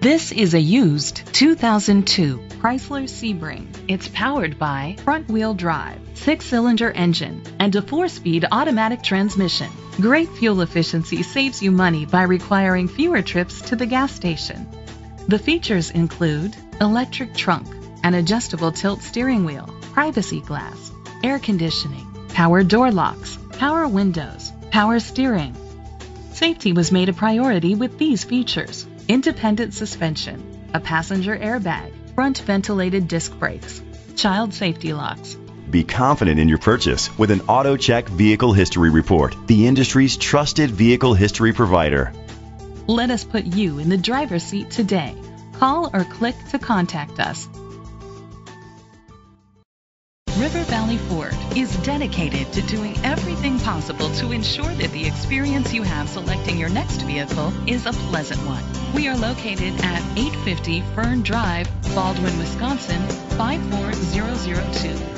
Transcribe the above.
This is a used 2002 Chrysler Sebring. It's powered by front-wheel drive, 6-cylinder engine, and a 4-speed automatic transmission. Great fuel efficiency saves you money by requiring fewer trips to the gas station. The features include electric trunk, an adjustable tilt steering wheel, privacy glass, air conditioning, power door locks, power windows, power steering. Safety was made a priority with these features: independent suspension, a passenger airbag, front ventilated disc brakes, child safety locks. Be confident in your purchase with an AutoCheck Vehicle History Report, the industry's trusted vehicle history provider. Let us put you in the driver's seat today. Call or click to contact us. River Valley Ford is dedicated to doing everything possible to ensure that the experience you have selecting your next vehicle is a pleasant one. We are located at 850 Fern Drive, Baldwin, Wisconsin, 54002.